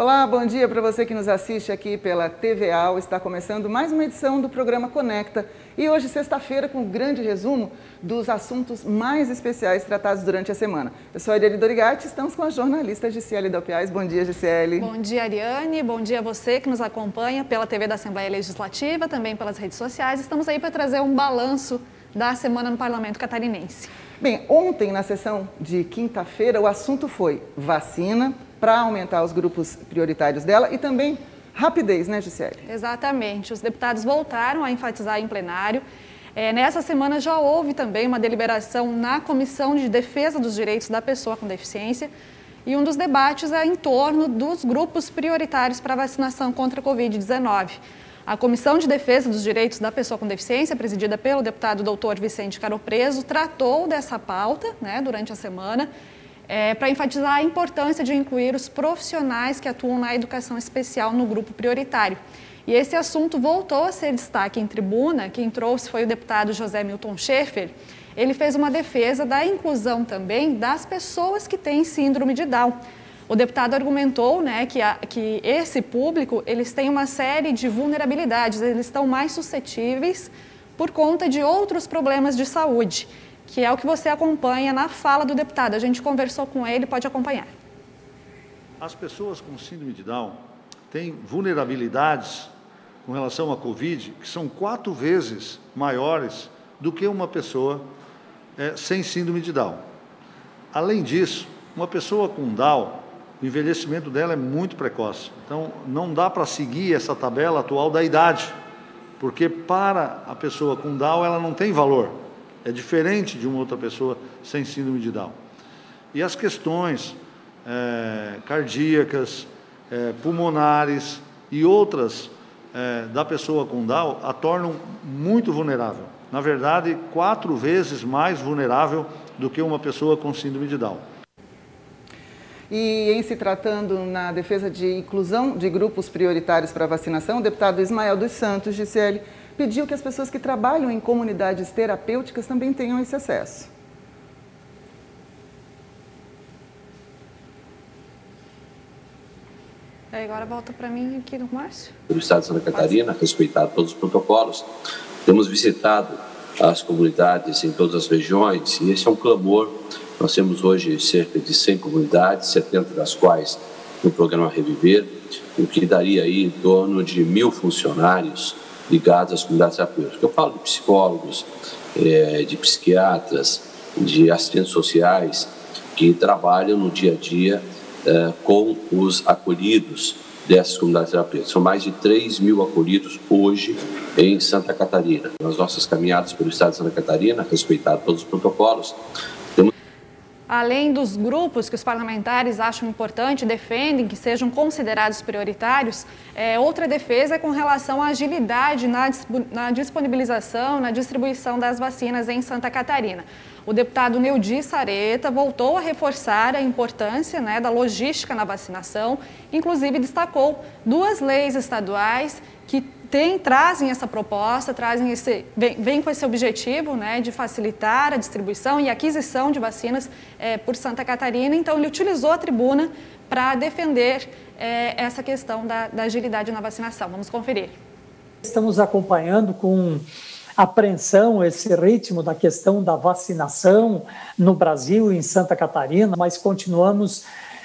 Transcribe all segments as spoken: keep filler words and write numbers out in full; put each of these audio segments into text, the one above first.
Olá, bom dia para você que nos assiste aqui pela T V A L. Está começando mais uma edição do programa Conecta e hoje, sexta-feira, com um grande resumo dos assuntos mais especiais tratados durante a semana. Eu sou a Ariane Dorigatti, estamos com a jornalista Gisele Dalpiais. Bom dia, Gisele. Bom dia, Ariane. Bom dia a você que nos acompanha pela T V da Assembleia Legislativa, também pelas redes sociais. Estamos aí para trazer um balanço da semana no Parlamento Catarinense. Bem, ontem, na sessão de quinta-feira, o assunto foi vacina, para aumentar os grupos prioritários dela e também rapidez, né, Gisele? Exatamente. Os deputados voltaram a enfatizar em plenário. É, nessa semana já houve também uma deliberação na Comissão de Defesa dos Direitos da Pessoa com Deficiência e um dos debates é em torno dos grupos prioritários para vacinação contra a Covid dezenove. A Comissão de Defesa dos Direitos da Pessoa com Deficiência, presidida pelo deputado doutor Vicente Caropreso, tratou dessa pauta, né, durante a semana. É, para enfatizar a importância de incluir os profissionais que atuam na educação especial no grupo prioritário. E esse assunto voltou a ser destaque em tribuna. Quem trouxe foi o deputado José Milton Schaefer. Ele fez uma defesa da inclusão também das pessoas que têm síndrome de Down. O deputado argumentou, né, que, a, que esse público, eles têm uma série de vulnerabilidades, eles estão mais suscetíveis por conta de outros problemas de saúde, que é o que você acompanha na fala do deputado. A gente conversou com ele, pode acompanhar. As pessoas com síndrome de Down têm vulnerabilidades com relação à Covid que são quatro vezes maiores do que uma pessoa é, sem síndrome de Down. Além disso, uma pessoa com Down, o envelhecimento dela é muito precoce. Então, não dá para seguir essa tabela atual da idade, porque para a pessoa com Down ela não tem valor. É diferente de uma outra pessoa sem síndrome de Down. E as questões é, cardíacas, é, pulmonares e outras é, da pessoa com Down a tornam muito vulnerável. Na verdade, quatro vezes mais vulnerável do que uma pessoa com síndrome de Down. E em se tratando na defesa de inclusão de grupos prioritários para vacinação, o deputado Ismael dos Santos, Gisele, pediu que as pessoas que trabalham em comunidades terapêuticas também tenham esse acesso. É, agora volta para mim aqui no Márcio. Do Estado de Santa Catarina, respeitado todos os protocolos, temos visitado as comunidades em todas as regiões e esse é um clamor. Nós temos hoje cerca de cem comunidades, setenta das quais no programa Reviver, o que daria aí em torno de mil funcionários ligados às comunidades terapêuticas. Eu falo de psicólogos, de psiquiatras, de assistentes sociais que trabalham no dia a dia com os acolhidos dessas comunidades terapêuticas. São mais de três mil acolhidos hoje em Santa Catarina. Nas nossas caminhadas pelo Estado de Santa Catarina, respeitado todos os protocolos, temos... Além dos grupos que os parlamentares acham importante e defendem que sejam considerados prioritários, é, outra defesa é com relação à agilidade na, na disponibilização, na distribuição das vacinas em Santa Catarina. O deputado Neudi Sareta voltou a reforçar a importância, né, da logística na vacinação, inclusive destacou duas leis estaduais que Tem, trazem essa proposta, trazem esse, vem, vem com esse objetivo, né, de facilitar a distribuição e aquisição de vacinas é, por Santa Catarina. Então, ele utilizou a tribuna para defender é, essa questão da, da agilidade na vacinação. Vamos conferir. Estamos acompanhando com apreensão esse ritmo da questão da vacinação no Brasil e em Santa Catarina, mas continuamos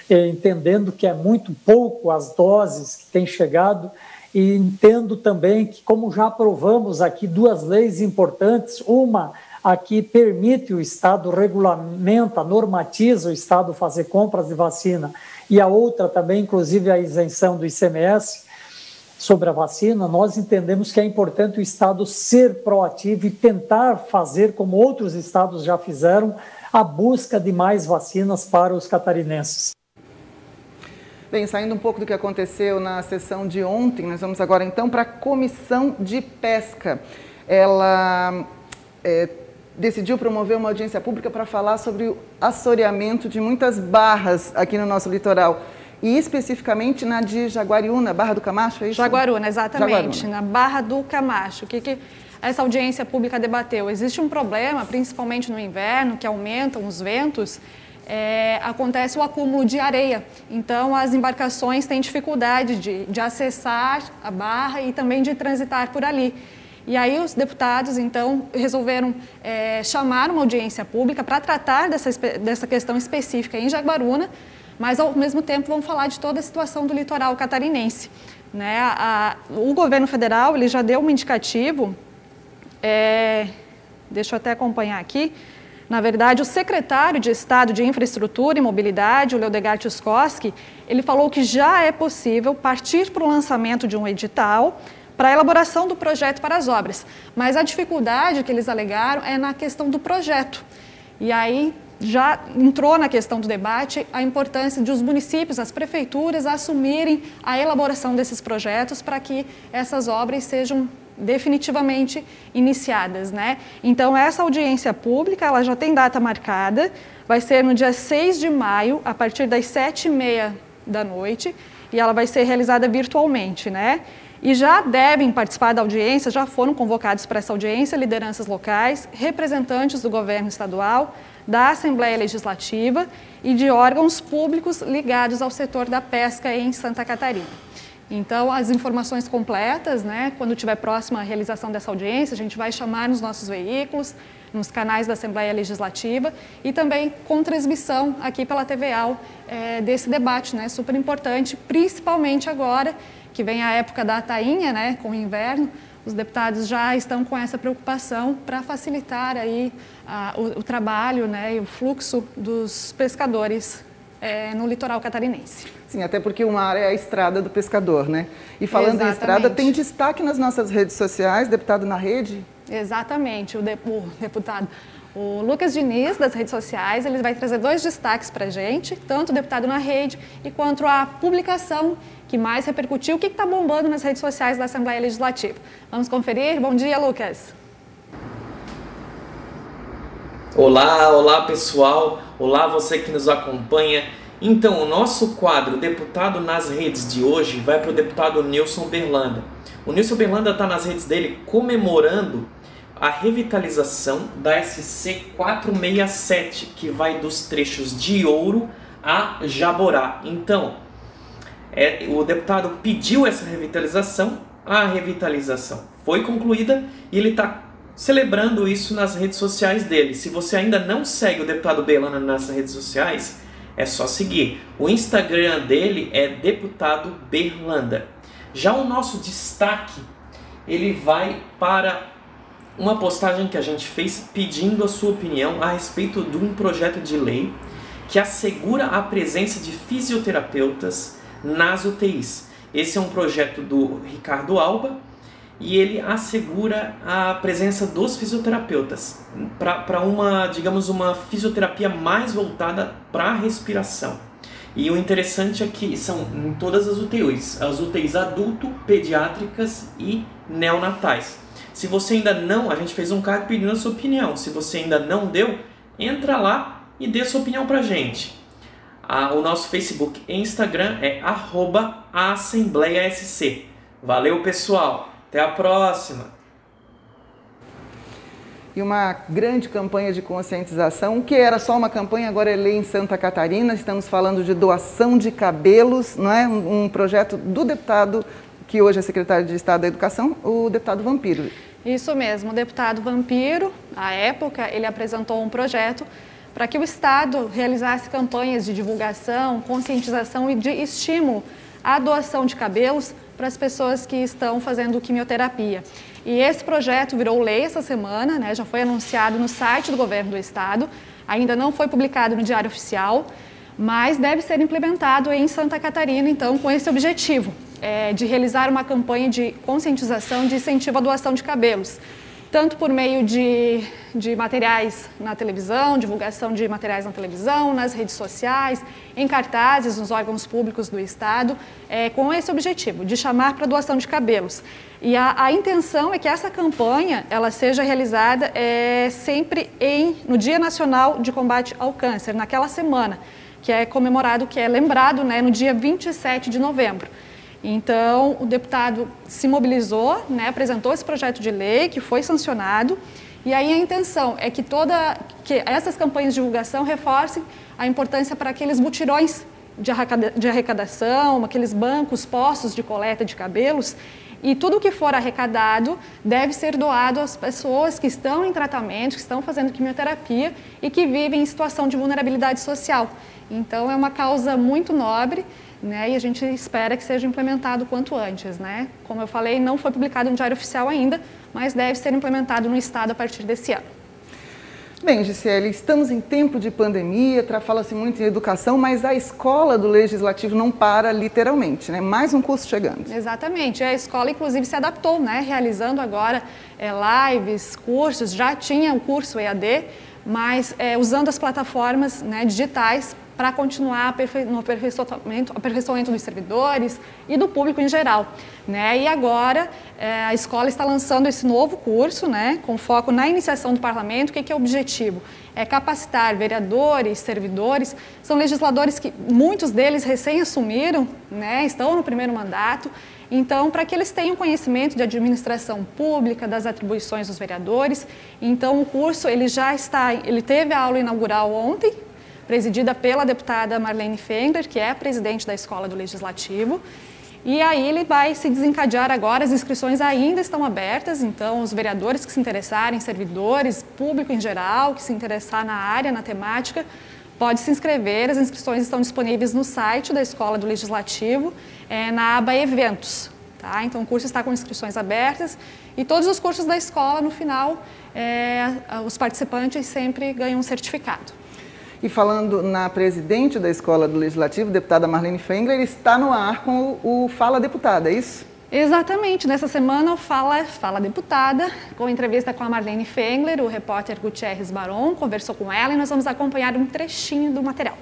eh, entendendo que é muito pouco as doses que têm chegado. E entendo também que, como já aprovamos aqui duas leis importantes, uma a que permite o Estado, regulamenta, normatiza o Estado fazer compras de vacina, e a outra também, inclusive, a isenção do I C M S sobre a vacina, nós entendemos que é importante o Estado ser proativo e tentar fazer, como outros estados já fizeram, a busca de mais vacinas para os catarinenses. Bem, saindo um pouco do que aconteceu na sessão de ontem, nós vamos agora então para a Comissão de Pesca. Ela é, decidiu promover uma audiência pública para falar sobre o assoreamento de muitas barras aqui no nosso litoral. E especificamente na de Jaguariúna, Barra do Camacho, é isso? Jaguariúna, exatamente, Jaguariúna. Na Barra do Camacho. O que que essa audiência pública debateu? Existe um problema, principalmente no inverno, que aumentam os ventos, é, acontece o acúmulo de areia. Então, as embarcações têm dificuldade de, de acessar a barra e também de transitar por ali. E aí os deputados, então, resolveram é, chamar uma audiência pública para tratar dessa, dessa questão específica em Jaguaruna, mas, ao mesmo tempo, vão falar de toda a situação do litoral catarinense. Né? A, a, o governo federal ele já deu um indicativo, é, deixa eu até acompanhar aqui, na verdade, o secretário de Estado de Infraestrutura e Mobilidade, o Leodegar Tioskoski, ele falou que já é possível partir para o lançamento de um edital para a elaboração do projeto para as obras. Mas a dificuldade que eles alegaram é na questão do projeto. E aí já entrou na questão do debate a importância de os municípios, as prefeituras, assumirem a elaboração desses projetos para que essas obras sejam definitivamente iniciadas, né? Então, essa audiência pública, ela já tem data marcada, vai ser no dia seis de maio, a partir das sete e meia da noite, e ela vai ser realizada virtualmente, né? E já devem participar da audiência, já foram convocados para essa audiência lideranças locais, representantes do governo estadual, da Assembleia Legislativa e de órgãos públicos ligados ao setor da pesca em Santa Catarina. Então, as informações completas, né, quando estiver próxima à realização dessa audiência, a gente vai chamar nos nossos veículos, nos canais da Assembleia Legislativa e também com transmissão aqui pela T V A L é, desse debate, né, super importante, principalmente agora que vem a época da tainha, né, com o inverno, os deputados já estão com essa preocupação para facilitar aí a, o, o trabalho, né, e o fluxo dos pescadores é, no litoral catarinense. Sim, até porque o mar é a estrada do pescador, né? E falando Exatamente. Em estrada, tem destaque nas nossas redes sociais, deputado na rede? Exatamente, o, de, o deputado, o Lucas Diniz, das redes sociais, ele vai trazer dois destaques para a gente, tanto o deputado na rede e quanto a publicação que mais repercutiu, o que está bombando nas redes sociais da Assembleia Legislativa. Vamos conferir? Bom dia, Lucas. Olá, olá pessoal, olá você que nos acompanha. Então, o nosso quadro Deputado nas Redes de hoje vai para o deputado Nilson Berlanda. O Nilson Berlanda está nas redes dele comemorando a revitalização da S C quatrocentos e sessenta e sete, que vai dos trechos de Ouro a Jaborá. Então, é, o deputado pediu essa revitalização, a revitalização foi concluída e ele está celebrando isso nas redes sociais dele. Se você ainda não segue o deputado Berlanda nas redes sociais, é só seguir. O Instagram dele é deputado Berlanda. Já o nosso destaque, ele vai para uma postagem que a gente fez pedindo a sua opinião a respeito de um projeto de lei que assegura a presença de fisioterapeutas nas U T Is. Esse é um projeto do Ricardo Alba e ele assegura a presença dos fisioterapeutas para uma, digamos, uma fisioterapia mais voltada para a respiração. E o interessante é que são em todas as U T Is, as U T Is adulto, pediátricas e neonatais. Se você ainda não, a gente fez um card pedindo a sua opinião, se você ainda não deu, entra lá e dê sua opinião para a gente. Ah, o nosso Facebook e Instagram é arroba Assembleia S C. Valeu, pessoal! Até a próxima! E uma grande campanha de conscientização, que era só uma campanha, agora é lei em Santa Catarina. Estamos falando de doação de cabelos, não é? Um projeto do deputado, que hoje é secretário de Estado da Educação, o deputado Vampiro. Isso mesmo, o deputado Vampiro, à época, ele apresentou um projeto para que o Estado realizasse campanhas de divulgação, conscientização e de estímulo à doação de cabelos para as pessoas que estão fazendo quimioterapia. E esse projeto virou lei essa semana, né? Já foi anunciado no site do governo do estado, ainda não foi publicado no Diário Oficial, mas deve ser implementado em Santa Catarina, então, com esse objetivo, é, de realizar uma campanha de conscientização, de incentivo à doação de cabelos, tanto por meio de, de materiais na televisão, divulgação de materiais na televisão, nas redes sociais, em cartazes, nos órgãos públicos do Estado, é, com esse objetivo, de chamar para doação de cabelos. E a, a intenção é que essa campanha ela seja realizada é, sempre em, no Dia Nacional de Combate ao Câncer, naquela semana, que é comemorado, que é lembrado, né, no dia vinte e sete de novembro. Então, o deputado se mobilizou, né, apresentou esse projeto de lei que foi sancionado E aí a intenção é que, toda, que essas campanhas de divulgação reforcem a importância para aqueles mutirões de, arrecada, de arrecadação, aqueles bancos, postos de coleta de cabelos, e tudo o que for arrecadado deve ser doado às pessoas que estão em tratamento, que estão fazendo quimioterapia e que vivem em situação de vulnerabilidade social. Então é uma causa muito nobre, né, e a gente espera que seja implementado o quanto antes, né? Como eu falei, não foi publicado no Diário Oficial ainda, mas deve ser implementado no Estado a partir desse ano. Bem, Gisele, estamos em tempo de pandemia, fala-se muito em educação, mas a escola do Legislativo não para literalmente, né? Mais um curso chegando. Exatamente, a escola inclusive se adaptou, né? Realizando agora é, lives, cursos, já tinha o curso E A D, mas é, usando as plataformas, né, digitais para continuar no aperfeiçoamento, aperfeiçoamento dos servidores e do público em geral, né? E agora é, a escola está lançando esse novo curso, né, com foco na iniciação do parlamento. O que, que é o objetivo? É capacitar vereadores, servidores, são legisladores que muitos deles recém assumiram, né, estão no primeiro mandato, então para que eles tenham conhecimento de administração pública, das atribuições dos vereadores. Então o curso ele já está, ele teve a aula inaugural ontem, presidida pela deputada Marlene Fender, que é a presidente da Escola do Legislativo. E aí ele vai se desencadear agora, as inscrições ainda estão abertas, então os vereadores que se interessarem, servidores, público em geral, que se interessar na área, na temática, pode se inscrever. As inscrições estão disponíveis no site da Escola do Legislativo, é, na aba Eventos. Tá? Então o curso está com inscrições abertas e todos os cursos da escola, no final, é, os participantes sempre ganham um certificado. E falando na presidente da Escola do Legislativo, deputada Marlene Fender, está no ar com o Fala Deputada, é isso? Exatamente, nessa semana o Fala, Fala Deputada, com entrevista com a Marlene Fender, o repórter Gutierrez Baron conversou com ela e nós vamos acompanhar um trechinho do material.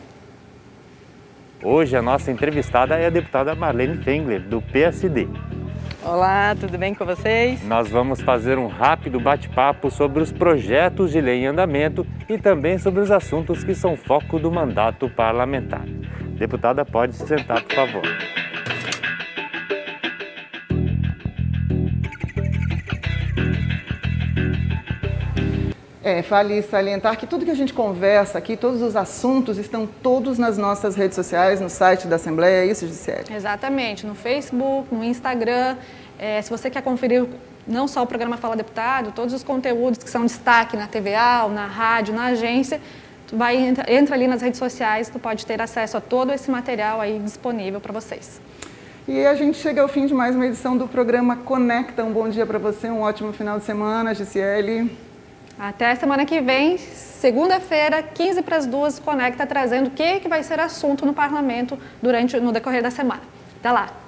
Hoje a nossa entrevistada é a deputada Marlene Fender, do P S D. Olá, tudo bem com vocês? Nós vamos fazer um rápido bate-papo sobre os projetos de lei em andamento e também sobre os assuntos que são foco do mandato parlamentar. Deputada, pode se sentar, por favor. É, vale salientar que tudo que a gente conversa aqui, todos os assuntos estão todos nas nossas redes sociais, no site da Assembleia, é isso, Gisele? Exatamente, no Facebook, no Instagram, é, se você quer conferir não só o programa Fala Deputado, todos os conteúdos que são destaque na T V A L, na rádio, na agência, tu vai, entra, entra ali nas redes sociais, tu pode ter acesso a todo esse material aí disponível para vocês. E a gente chega ao fim de mais uma edição do programa Conecta. Um bom dia para você, um ótimo final de semana, Gisele. Até semana que vem, segunda-feira, quinze para as duas, Conecta, trazendo o que, que vai ser assunto no Parlamento durante, no decorrer da semana. Até lá!